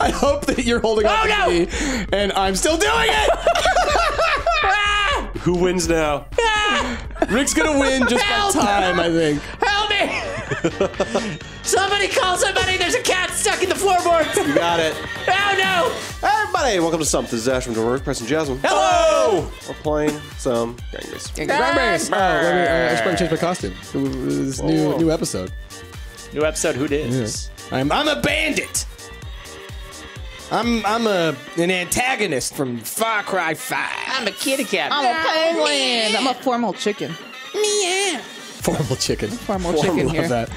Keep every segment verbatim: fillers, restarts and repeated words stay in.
I hope that you're holding on to oh, no! me, and I'm still doing it! Who wins now? Rick's gonna win just Help! by time, I think. Help me! Somebody call somebody! There's a cat stuck in the floorboards! You got it. Oh no! Everybody, welcome to Something. Zash from Dover, Preston Jasmine. Hello! We're playing some Gang Beasts. Gang Beasts! Oh, I should probably change my costume. This new, new episode. New episode, who dis? Yeah. I'm, I'm a bandit! I'm I'm a an antagonist from Far Cry five. I'm a kitty cat. I'm a penguin. I'm a formal chicken. Meow. Formal chicken. Formal, formal chicken here. Love that.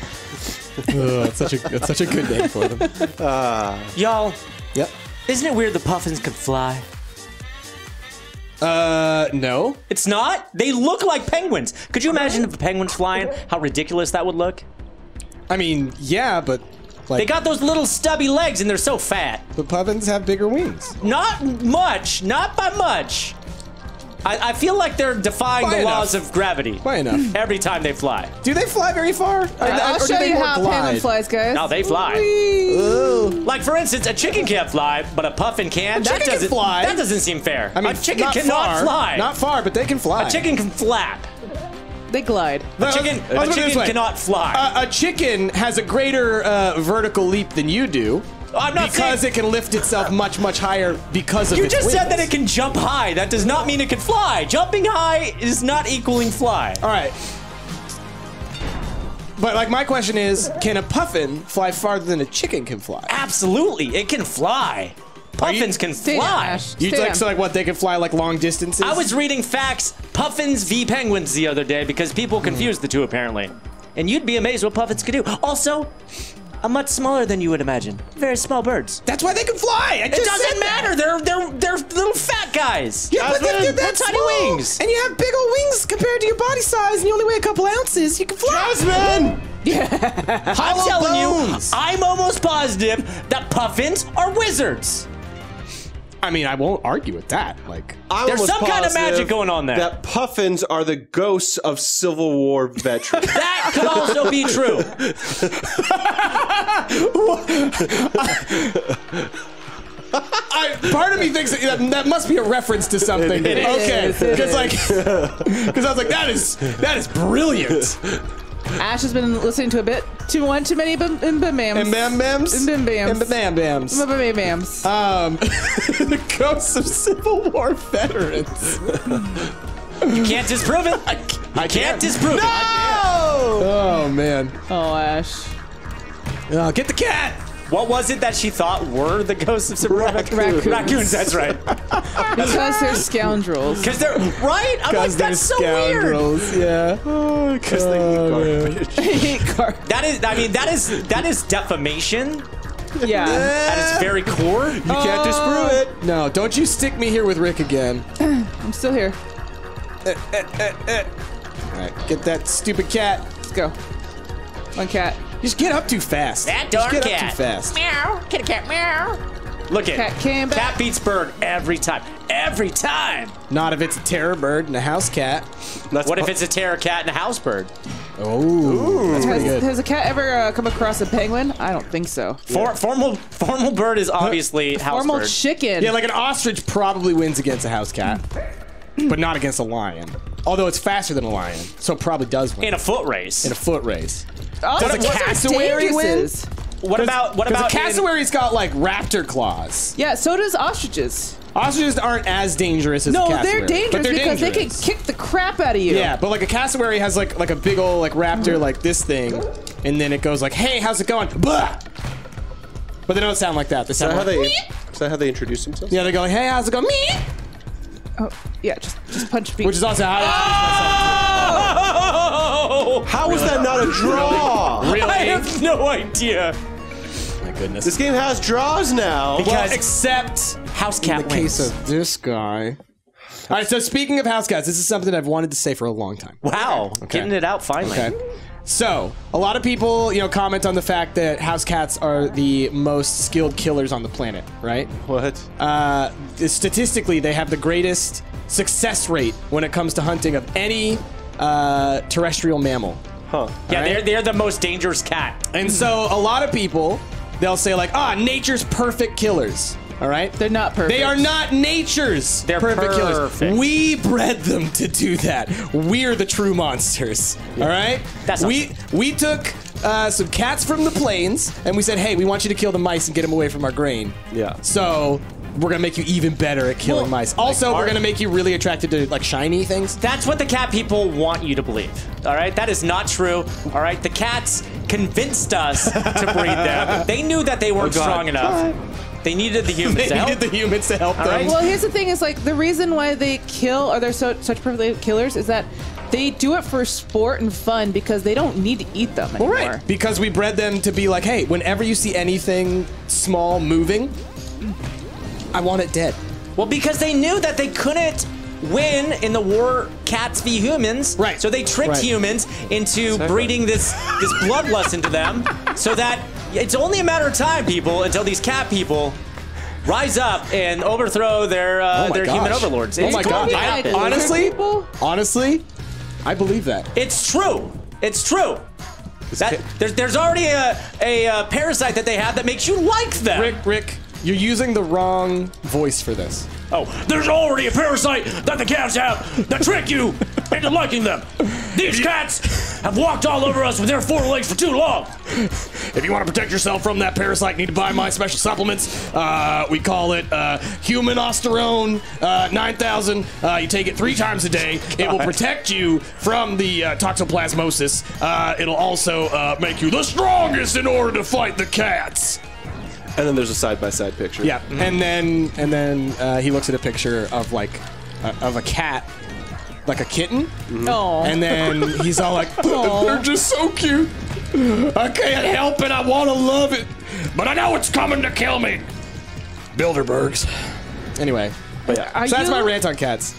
Ugh, it's such a it's such a good name for them. Uh, Y'all. Yep. Isn't it weird the puffins could fly? Uh, no. It's not. They look like penguins. Could you imagine if the penguins flying? How ridiculous that would look. I mean, yeah, but. Like, they got those little stubby legs and they're so fat. The puffins have bigger wings. Not much, not by much. I, I feel like they're defying by the enough. laws of gravity. By enough. Every time they fly. Do they fly very far? Uh, I'll show you how a penguin flies, guys. No, they fly. Ooh. Like, for instance, a chicken can't fly, but a puffin can. A that doesn't can fly. That doesn't seem fair. I mean, a chicken not cannot far, fly. Not far, but they can fly. A chicken can flap. They glide. A chicken, a chicken cannot fly. Uh, a chicken has a greater uh, vertical leap than you do. I'm not because saying... it can lift itself much, much higher because of you its You just wings. said that it can jump high. That does not mean it can fly. Jumping high is not equaling fly. All right. But, like, my question is, can a puffin fly farther than a chicken can fly? Absolutely. It can fly. Puffins can fly. You like so like what they can fly like long distances? I was reading facts puffins v penguins the other day because people confuse mm. the two apparently. And you'd be amazed what puffins could do. Also, I'm much smaller than you would imagine. Very small birds. That's why they can fly. I just it doesn't matter. They're they're they're little fat guys. Yeah, but they're, they're that tiny small. wings. And you have big old wings compared to your body size, and you only weigh a couple ounces. You can fly. Jasmine. Yeah. I'm telling bones. you, I'm almost positive that puffins are wizards. I mean, I won't argue with that. Like, I there's some kind of magic going on there. That puffins are the ghosts of Civil War veterans. That could also be true. I, part of me thinks that, that must be a reference to something. It okay, because like, because I was like, that is that is brilliant. Ash has been listening to a bit too one too many bim bim bams and bam bams and bim bams and bam bams and bam bams. Um, the ghosts of Civil War veterans. You can't disprove it. I can't, I can't disprove no! it. No. Oh man. Oh Ash. Oh, get the cat. What was it that she thought were the ghosts of Civil War veterans? Raccoons. Raccoons. That's right. Because they're scoundrels. Because they're right. I'm like that's so scoundrels, weird. Yeah. Because oh, they eat garbage. They eat garbage. That is. I mean, that is that is defamation. Yeah. yeah. At its very core. You uh, can't disprove it. No. Don't you stick me here with Rick again. I'm still here. Uh, uh, uh, uh. All right. Get that stupid cat. Let's go. One cat. You just get up too fast. That darn cat. Get up too fast. Meow. Kitty cat meow. Look at cat came back. Cat beats bird every time. Every time. Not if it's a terror bird and a house cat. That's what if it's a terror cat and a house bird? Oh, that's pretty has, good. Has a cat ever uh, come across a penguin? I don't think so. For, yeah. Formal formal bird is obviously house formal bird. Formal chicken. Yeah, like an ostrich probably wins against a house cat, but not against a lion. Although it's faster than a lion, so it probably does win. In a foot race. In a foot race. Oh, does a cassowary win? What about what about a cassowary's got like raptor claws? Yeah, so does ostriches. Ostriches aren't as dangerous as no, a cassowary. No, they're dangerous they're because dangerous. they can kick the crap out of you. Yeah, but like a cassowary has like like a big old like raptor like this thing, and then it goes like, hey, how's it going? Blah! But they don't sound like that. They sound. Is that, like, how, they, is that how they introduce themselves? Yeah, they go like, hey, how's it going? Me. Oh, yeah, just just punch me. Which is also how. Oh! How was that not a draw? Really? I have no idea. My goodness. This game has draws now. Because well, except house cat in the wins. case of this guy. All right. So speaking of house cats, this is something I've wanted to say for a long time. Wow. Okay. Getting it out finally. Okay. So a lot of people, you know, comment on the fact that house cats are the most skilled killers on the planet, right? What? Uh, statistically, they have the greatest success rate when it comes to hunting of any uh, terrestrial mammal. Huh. Yeah, right? they're, they're the most dangerous cat. And so a lot of people they'll say like, ah, nature's perfect killers. All right? They're not perfect. They are not nature's They're perfect, perfect killers. We bred them to do that. We're the true monsters. Yeah. All right? That's we awesome. We took uh, some cats from the plains, and we said, hey, we want you to kill the mice and get them away from our grain. Yeah. So we're going to make you even better at killing well, mice. Also, like, we're going to make you really attracted to, like, shiny things. That's what the cat people want you to believe. All right? That is not true. All right? The cats convinced us to breed them. They knew that they weren't oh, strong enough. God. They needed the humans. They to help. needed the humans to help All them. Right. Well, here's the thing: is like the reason why they kill, or they're so such perfect killers, is that they do it for sport and fun because they don't need to eat them anymore. Well, right. Because we bred them to be like, hey, whenever you see anything small moving, I want it dead. Well, because they knew that they couldn't win in the war cats v humans, right? So they tricked right. humans into so breeding right. this this bloodlust into them, so that. It's only a matter of time, people, until these cat people rise up and overthrow their uh, oh their gosh. human overlords. It's oh my god! I, honestly, honestly, I believe that. It's true. It's true. That, there's there's already a, a a parasite that they have that makes you like them. Rick, Rick, you're using the wrong voice for this. Oh, there's already a parasite that the cats have that trick you into liking them. These cats have walked all over us with their four legs for too long. If you want to protect yourself from that parasite, you need to buy my special supplements. Uh, we call it uh, human osterone uh, nine thousand. Uh, you take it three times a day. God. It will protect you from the uh, toxoplasmosis. Uh, it'll also uh, make you the strongest in order to fight the cats. And then there's a side-by-side picture. Yeah, mm-hmm. and then and then uh, he looks at a picture of like uh, of a cat, like a kitten. Mm-hmm. Aww. And then he's all like, aww. They're just so cute. I can't help it. I want to love it, but I know it's coming to kill me. Bilderbergs. Anyway, but yeah. Are so that's my rant on cats.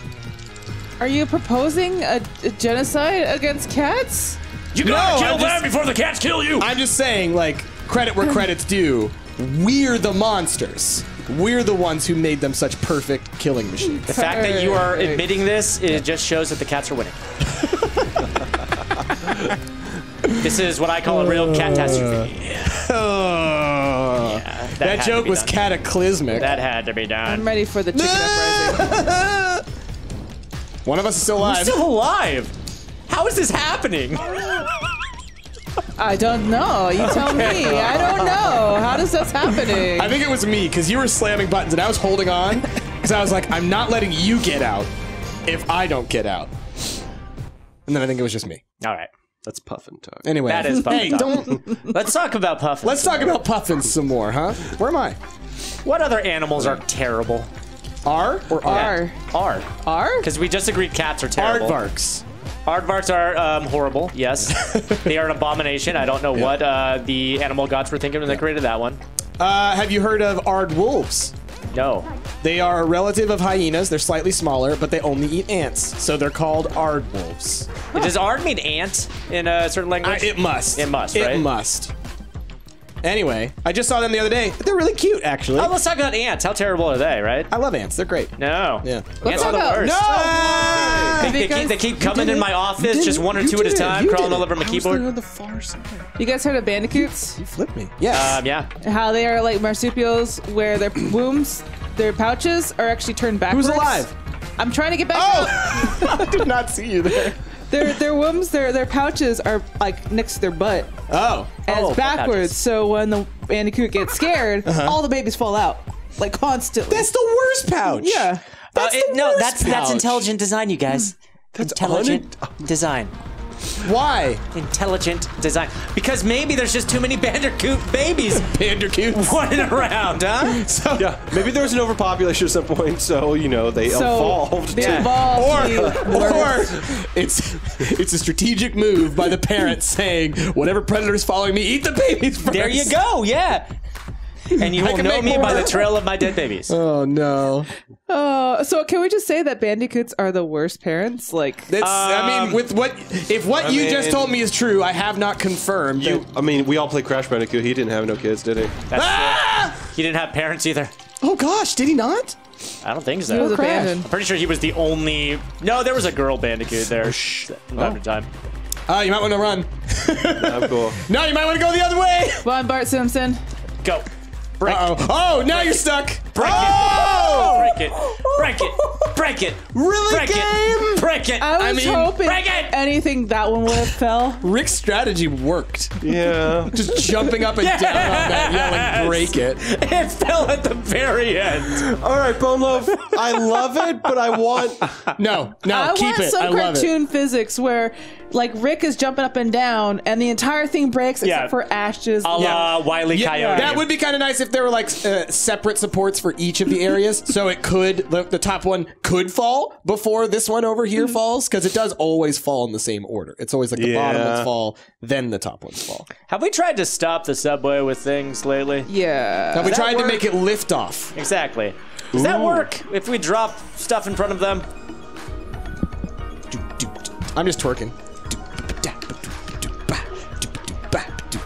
Are you proposing a, a genocide against cats? You gotta no, kill I'm them just, before the cats kill you. I'm just saying, like, credit where credit's due. We're the monsters. We're the ones who made them such perfect killing machines. The fact that you are admitting this, it yeah. just shows that the cats are winning. This is what I call a real catastrophe. Oh. Yeah, that that joke was done. cataclysmic. That had to be done. I'm ready for the chicken uprising. One of us is still alive. We're still alive. How is this happening? I don't know. You tell okay. me. I don't know. How does this happening? I think it was me, because you were slamming buttons, and I was holding on, because I was like, I'm not letting you get out if I don't get out. And then I think it was just me. All right. That's Puffin talk. Anyway. That is Puffin hey, talk. Don't Let's talk about Puffins. Let's talk about Puffins some more, huh? Where am I? What other animals are terrible? Are or are? Are. Are? Because we just agreed cats are terrible. Aardvarks. Aardvarks are um, horrible, yes. They are an abomination. I don't know yeah. what uh, the animal gods were thinking when yeah. they created that one. Uh, have you heard of aardwolves? No. They are a relative of hyenas. They're slightly smaller, but they only eat ants. So they're called aardwolves. Huh. Does aard mean ant in a certain language? I, it must. It must, right? It must. Anyway, I just saw them the other day. They're really cute, actually. Oh, let's talk about ants. How terrible are they, right? I love ants. They're great. No. Yeah. Ants are the worst. No! Ah! They, they, keep, they keep coming in my office, just one or two at a time, crawling all over my keyboard. On the far side. You guys heard of bandicoots? You flipped me. Yes. Um, yeah. How they are like marsupials, where their wombs, their pouches, are actually turned backwards. Who's alive? I'm trying to get back oh! up. I did not see you there. Their their wombs, their their pouches are like next to their butt. Oh. And oh, it's backwards, so when the bandicoot gets scared, uh-huh. all the babies fall out. Like constantly. That's the worst pouch. Yeah. That's uh, it, the no, worst that's pouch. That's intelligent design, you guys. That's intelligent design. Why? Intelligent design. Because maybe there's just too many bandicoot babies. Bandicoots. Running around, huh? So yeah, maybe there was an overpopulation at some point, so, you know, they so evolved. They to evolved. Or, or it's, it's a strategic move by the parents saying, whatever predator's following me, eat the babies first. There you go, yeah. And you will know me more. by the trail of my dead babies. Oh, no. Uh, so can we just say that bandicoots are the worst parents? Like, that's, um, I mean, with what if what I you mean, just told me is true, I have not confirmed. You, I mean, we all played Crash Bandicoot. He didn't have no kids, did he? That's ah! true. He didn't have parents either. Oh gosh, did he not? I don't think so. He was abandoned. I'm pretty sure he was the only. No, there was a girl bandicoot there. From time to time. Uh, you might want to run. I'm cool. No, you might want to go the other way. Well, I'm Bart Simpson. Go. Break. Uh oh, oh, now break you're it. Stuck. Break oh! it. Break it. Break it. Break it. Really, break game? It. Break it. I was I mean, hoping break it. Anything that one would have fell. Rick's strategy worked. Yeah. Just jumping up and yes! down on that yelling, break it. It fell at the very end. All right, Bone Loaf, I love it, but I want... No, no, I keep it. I love it. I want some cartoon physics where... Like, Rick is jumping up and down, and the entire thing breaks except yeah. for Ash's. A la yeah. Wile E. Coyote. Yeah, that would be kind of nice if there were, like, uh, separate supports for each of the areas, so it could, the, the top one could fall before this one over here falls, because it does always fall in the same order. It's always, like, the yeah. bottom ones fall, then the top ones fall. Have we tried to stop the subway with things lately? Yeah. Have we tried work? to make it lift off? Exactly. Does Ooh. that work if we drop stuff in front of them? I'm just twerking.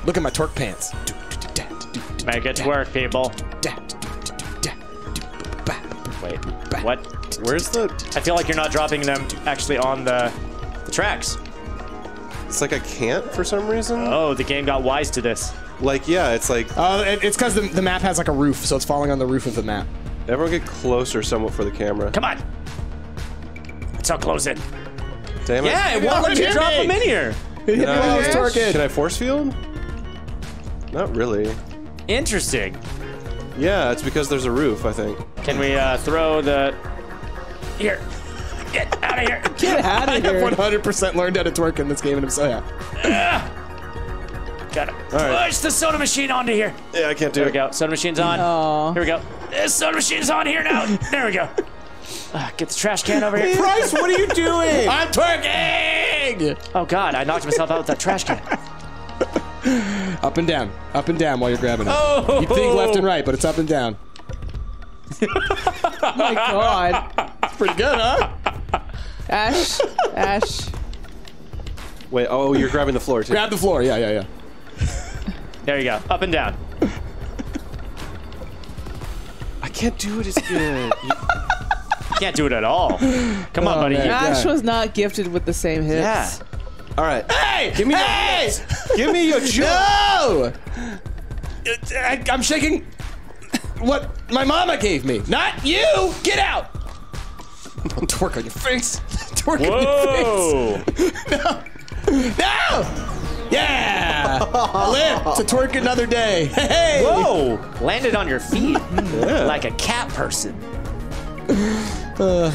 Look at my torque pants. Make it work, people. Wait, what? Where's the... I feel like you're not dropping them actually on the, the tracks. It's like I can't for some reason. Oh, the game got wise to this. Like, yeah, it's like... Uh, it, it's because the, the map has like a roof, so it's falling on the roof of the map. Everyone get closer somewhat for the camera. Come on. That's how close it. Damn it. Yeah, it won't let you drop them in here. You know, I was torquing. Can I force field? Not really. Interesting. Yeah, it's because there's a roof, I think. Can we uh, throw the... Here. Get out of here. Get out of here. I have one hundred percent learned how to twerk in this game, and I'm so happy. uh, gotta push right. the soda machine onto here. Yeah, I can't do there it. There we go. Soda machine's on. Aww. Here we go. This soda machine's on here now. There we go. Uh, get the trash can over here. Price, what are you doing? I'm twerking! Oh, God, I knocked myself out with that trash can. Up and down. Up and down while you're grabbing it. Oh. You think left and right, but it's up and down. Oh, my God. It's pretty good, huh? Ash. Ash. Wait, oh, you're grabbing the floor, too. Grab the floor. Yeah, yeah, yeah. There you go. Up and down. I can't do it as good. You can't do it at all. Come oh, on, buddy. Man. Ash was not gifted with the same hits. Yeah. All right. Hey! Give me hey! your hits. Give me your joke. No! I, I'm shaking what my mama gave me. Not you. Get out. Don't twerk on your face. Twerk Whoa. on your face. No. No! Yeah! I live to twerk another day. Hey! Whoa! Landed on your feet yeah. like a cat person. Uh,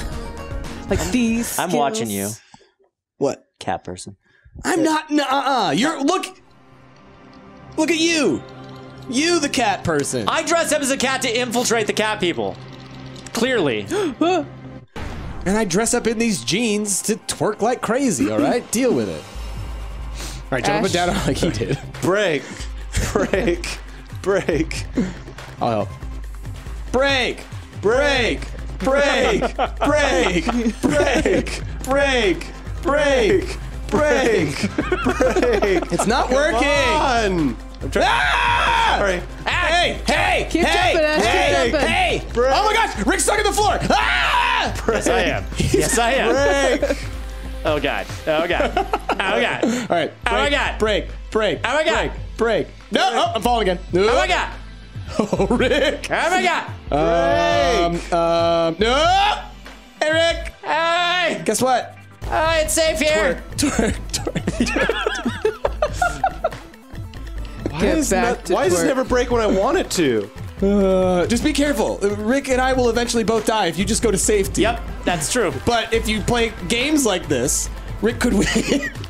like these. I'm skills. watching you. What? Cat person. I'm not. Nuh-uh. You're look. Look at you. You, the cat person. I dress up as a cat to infiltrate the cat people. Clearly. And I dress up in these jeans to twerk like crazy. All right, deal with it. All right, jump up and down like he did. Break. Break. Break. I'll help. Break. Break. Break, break, break, break, break, break, break. It's not working. Come on. I'm trying. Ah! Sorry. Ah! Hey, hey, keep hey, jumping, Ash. hey, keep hey, hey. Break. Oh my gosh, Rick's stuck in the floor. Ah! Break. Yes, I am. Yes, I am. Break. Oh God. Oh God. Oh God. All right. Oh my God. Break, break, oh my God. Break, break. No, oh, I'm falling again. No. Oh my God. Oh, Rick! Oh my God! Um, Rick. um, no! Hey, Rick! Hey! Guess what? Uh, it's safe here. Twerk, twerk, twerk, twerk. Why does that? Why does it never break when I want it to? Uh, just be careful. Rick and I will eventually both die if you just go to safety. Yep, that's true. But if you play games like this, Rick could win.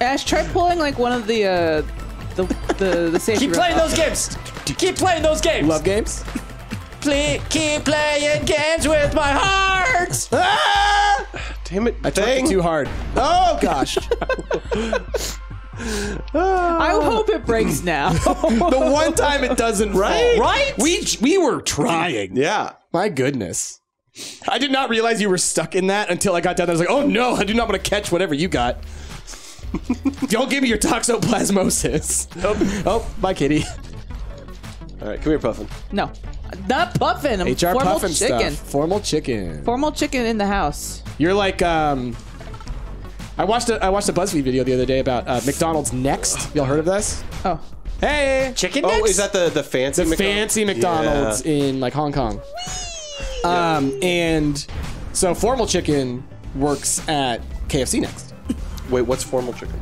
Ash, try pulling like one of the uh, the the, the safety. Keep playing those games. Keep playing those games. Love games? Please keep playing games with my heart. Ah! Damn it. I tried too hard. Oh, gosh. I hope it breaks now. The one time it doesn't, right? Fall. Right? We, we were trying. Yeah. My goodness. I did not realize you were stuck in that until I got down there. I was like, oh, no, I do not want to catch whatever you got. Don't give me your toxoplasmosis. Oh, oh bye, kitty. All right, come here, Puffin. No, not Puffin. I'm H R formal Puffin chicken. Stuff. Formal chicken. Formal chicken in the house. You're like, um, I watched a I watched a BuzzFeed video the other day about uh, McDonald's Next. Y'all heard of this? Oh. Hey! Chicken dicks? Oh, is that the, the fancy the McDonald's? fancy McDonald's yeah. in like Hong Kong. Um, and so formal chicken works at K F C Next. Wait, what's formal chicken?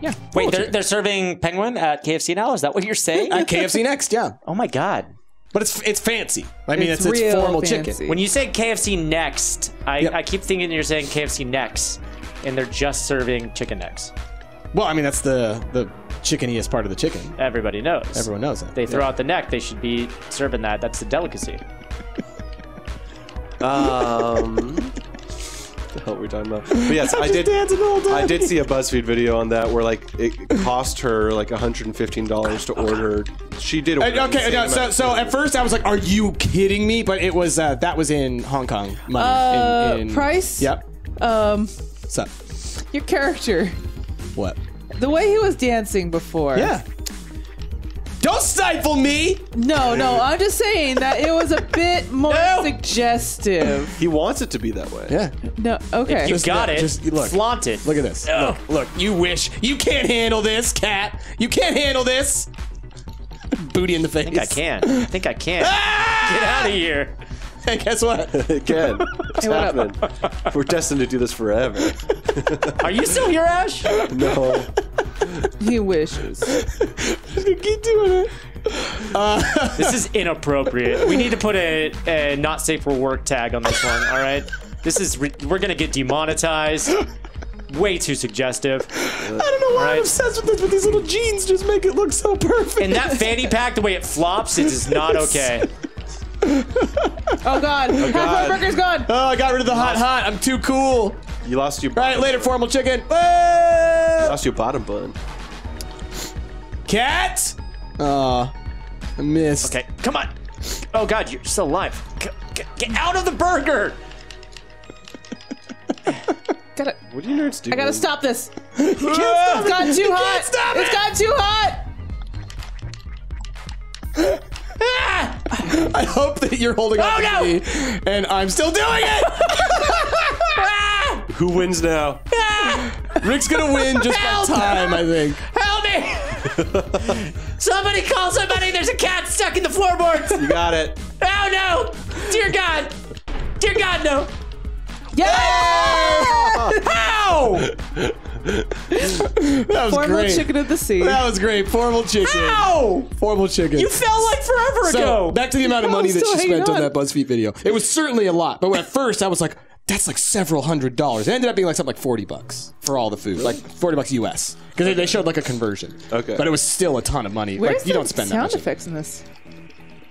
Yeah. Wait, they're, they're serving penguin at K F C now? Is that what you're saying? At K F C Next, yeah. Oh my God. But it's it's fancy. I mean, it's, it's, it's formal fancy. chicken. When you say K F C Next, I, yep. I keep thinking you're saying K F C Next, and they're just serving chicken necks. Well, I mean, that's the, the chickeniest part of the chicken. Everybody knows. Everyone knows it. They throw yeah. out the neck. They should be serving that. That's the delicacy. um... The hell we're talking about? But yes, I did. I did see a BuzzFeed video on that where like it cost her like one hundred fifteen dollars to order. She did. Order uh, okay, no, so so at first I was like, "Are you kidding me?" But it was uh, that was in Hong Kong money. Uh, in, in, price. Yep. Um. What's up? Your character. What? The way he was dancing before. Yeah. Don't stifle me! No, no, I'm just saying that it was a bit more no. suggestive. He wants it to be that way. Yeah. No, okay. If you just got look, it. Just look. Flaunt it. Look at this. Oh. Look, look, you wish. You can't handle this, cat. You can't handle this. Booty in the face. I think I can. I think I can. Ah! Get out of here. Hey, guess what? It can. It's hey, happening. We're destined to do this forever. Are you still here, Ash? No. He wishes. You keep doing it. Uh, this is inappropriate. We need to put a, a not safe for work tag on this one, all right? This is, re we're going to get demonetized. Way too suggestive. I don't know why right. I'm obsessed with this, but these little jeans just make it look so perfect. And that fanny pack, the way it flops, it is not okay. Oh, God. Oh, God. Half my burger's gone. Oh, I got rid of the hot, hot. I'm too cool. You lost your... All right, later, formal chicken. You lost your bottom bun. Cat! Oh, I missed. Okay, come on. Oh, God, you're still alive. G get out of the burger! Gotta, what are you nerds doing? I gotta stop this. You can't stop it. It's gotten too you hot. Can't stop it's it. gotten too hot. Ah! I hope that you're holding oh, on no. to me, and I'm still doing it! Ah! Who wins now? Ah! Rick's gonna win just Help! by time, I think. Help me! Somebody call somebody! There's a cat stuck in the floorboards! You got it. Oh no! Dear God! Dear God, no! Yeah! How? That was Formal great. chicken of the sea. That was great. Formal chicken. How? Formal chicken. You fell like forever so, ago. Back to the amount of money that she spent on. on that BuzzFeed video. It was certainly a lot, but at first I was like, that's like several hundred dollars. It ended up being like something like forty bucks for all the food, like forty bucks U S. Because they, they showed like a conversion. Okay. But it was still a ton of money. Where's like, you don't spend that much. Sound effects in this?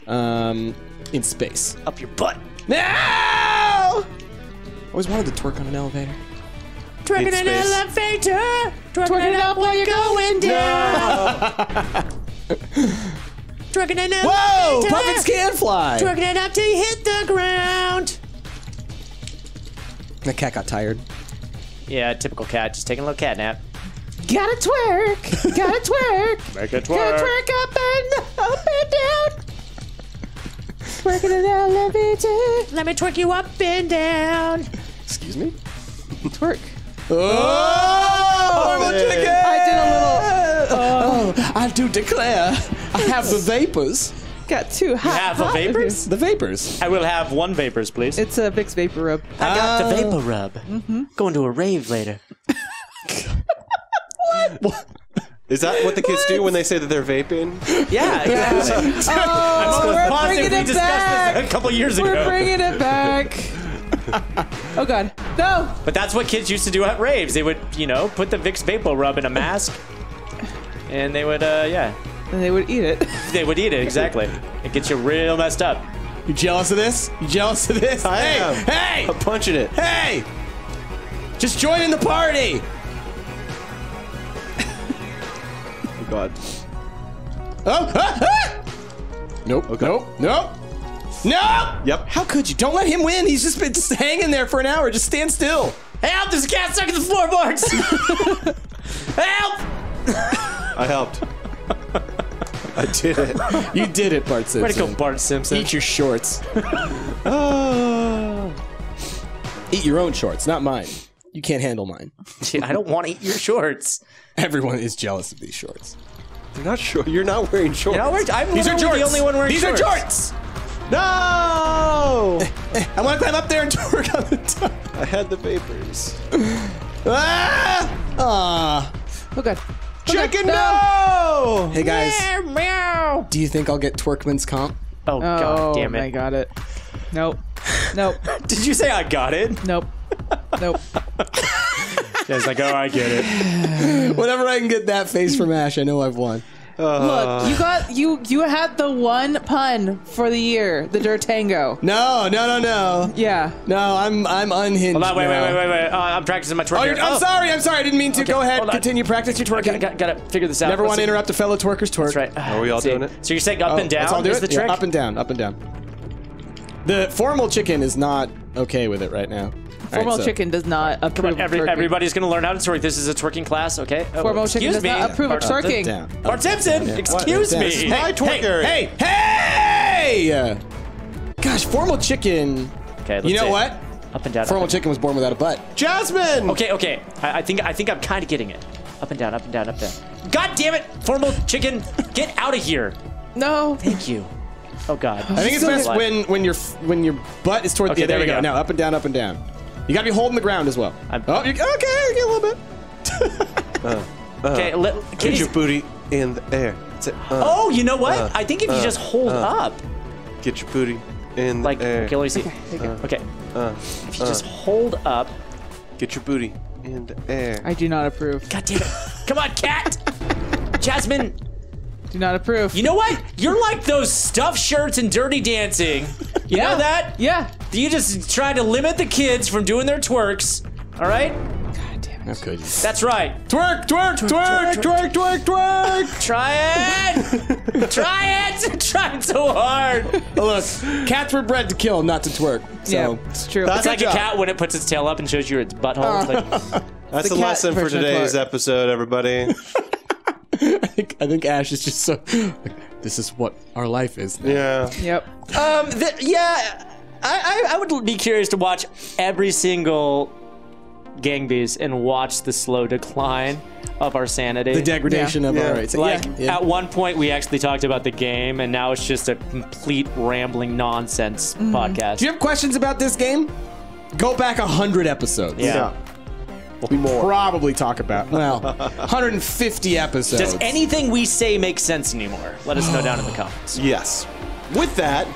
Um, in space. Up your butt. No! I always wanted to twerk on an elevator. Twerking in an elevator! Twerking, twerking it up while you're going down! No. Twerking in an elevator! Whoa! Puppets can fly! Twerking it up till you hit the ground! The cat got tired. Yeah, typical cat. Just taking a little cat nap. Gotta twerk! Gotta twerk! Make it twerk! Gotta twerk up and up and down! Twerking in an elevator! Let me twerk you up and down! Excuse me? Twerk. Oh! Oh, I did a little. Oh. oh, I do declare, I have the vapors. Got two hot. You have hot the vapors? The vapors. I will have one vapors, please. It's a Vicks Vapor Rub. I got uh, the vapor rub. Mm-hmm. Going to a rave later. What? What? Is that what the kids what? do when they say that they're vaping? Yeah, exactly. Oh, we're positive. bringing it we back. This a couple years we're ago. We're bringing it back. Oh, God. No! But that's what kids used to do at raves. They would, you know, put the Vicks Vapor Rub in a mask, and they would, uh, yeah. And they would eat it. They would eat it, exactly. It gets you real messed up. You jealous of this? You jealous of this? I hey! Am. Hey! I'm punching it. Hey! Just join in the party! Oh, God. Oh! Ah, ah! Nope. Okay. Nope. Nope. No! Yep. How could you? Don't let him win. He's just been just hanging there for an hour. Just stand still. Help! There's a cat stuck in the floorboards. Help! I helped. I did it. You did it, Bart Simpson. Way to go, Bart Simpson. Eat your shorts. Oh. Eat your own shorts, not mine. You can't handle mine. I don't want to eat your shorts. Everyone is jealous of these shorts. You're not sure. You're not wearing shorts. You're not wearing, I'm These are jorts. the only one wearing These shorts. These are jorts. No! I want to climb up there and twerk on the top. I had the vapors. Ah! Ah! Oh god. Chicken no! Hey guys. Meow, meow. Do you think I'll get Twerkman's comp? Oh, oh god damn it. I got it. Nope. Nope. Did you say I got it? Nope. Nope. It's like, oh, I get it. Whenever I can get that face from Ash, I know I've won. Uh, Look, you got you you had the one pun for the year, the Dirtango. No, no, no, no. Yeah. No, I'm I'm unhinged. Hold on, wait, now. wait, wait, wait, wait. Uh, I'm practicing my twerking. Oh, I'm oh. sorry, I'm sorry. I didn't mean to. Okay, go ahead, continue practice your twerking. Got, got, got to figure this out. Never Let's want see. to interrupt a fellow twerker's twerk. That's right. Uh, Are we all doing it? So you're saying up oh, and down? That's all do is it? the trick? Yeah, up and down, up and down. The formal chicken is not okay with it right now. Formal right, so. chicken does not approve Every, of twerking. Everybody's gonna learn how to twerk. This is a twerking class, okay? Oh, Formal chicken me. does not approve Bart, of twerking. Down. Bart Simpson, yeah. excuse what? me. Hey, hey, hey, hey! Gosh, formal chicken. Okay, let's You know see. what? Up and down. Formal chicken was born without a butt. Jasmine. Okay, okay. I, I think I think I'm kind of getting it. Up and down, up and down, up and down. God damn it, formal chicken, get out of here. No. Thank you. Oh God. I think it's best so when when your when your butt is toward okay, the. There, there we go. go. Now up and down, up and down. You gotta be holding the ground as well. I'm, oh, you, okay, okay, a little bit. uh, uh, okay, let, get your booty in the air. Uh, oh, you know what? Uh, I think if uh, you just hold uh, up, get your booty in the like, air. Okay, let me see. Okay, uh, okay. Uh, if you uh, just hold up, get your booty in the air. I do not approve. God damn it! Come on, Cat. Jasmine. Do not approve. You know what? You're like those stuffed shirts in Dirty Dancing. You yeah. know that? Yeah. You just try to limit the kids from doing their twerks. All right? God damn it. Okay. That's right. Twerk, twerk, twerk, twerk, twerk, twerk, twerk. Try it. Try it. Try it so hard. Look, cats were bred to kill, not to twerk. So. Yeah, it's true. That's like a cat when it puts its tail up and shows you its butthole. Uh, it's like, that's the, the lesson for today's episode, everybody. I think, I think Ash is just so, like, this is what our life is now. Yeah. Yep. Um, the, yeah, I, I, I would be curious to watch every single Gang Beasts and watch the slow decline of our sanity. The degradation yeah. of yeah. our rights. Like, yeah. Yeah. at one point we actually talked about the game, and now it's just a complete rambling nonsense mm. podcast. Do you have questions about this game? Go back a hundred episodes. Yeah. yeah. We More. probably talk about, well, one hundred fifty episodes. Does anything we say make sense anymore? Let us know down in the comments. Yes. With that,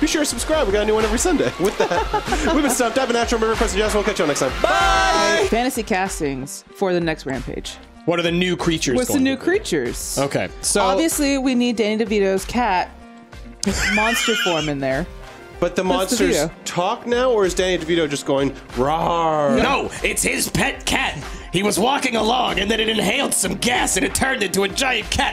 be sure to subscribe. We got a new one every Sunday. With that, we've been Stumped. I've been Natural. Remember, Preston Johnson. We'll catch you all next time. Bye! Fantasy castings for the next Rampage. What are the new creatures? What's the new creatures? Okay, so. Obviously, we need Danny DeVito's cat, his monster form in there. But the monsters talk now, or is Danny DeVito just going, rawr? No, it's his pet cat. He was walking along, and then it inhaled some gas, and it turned into a giant cat.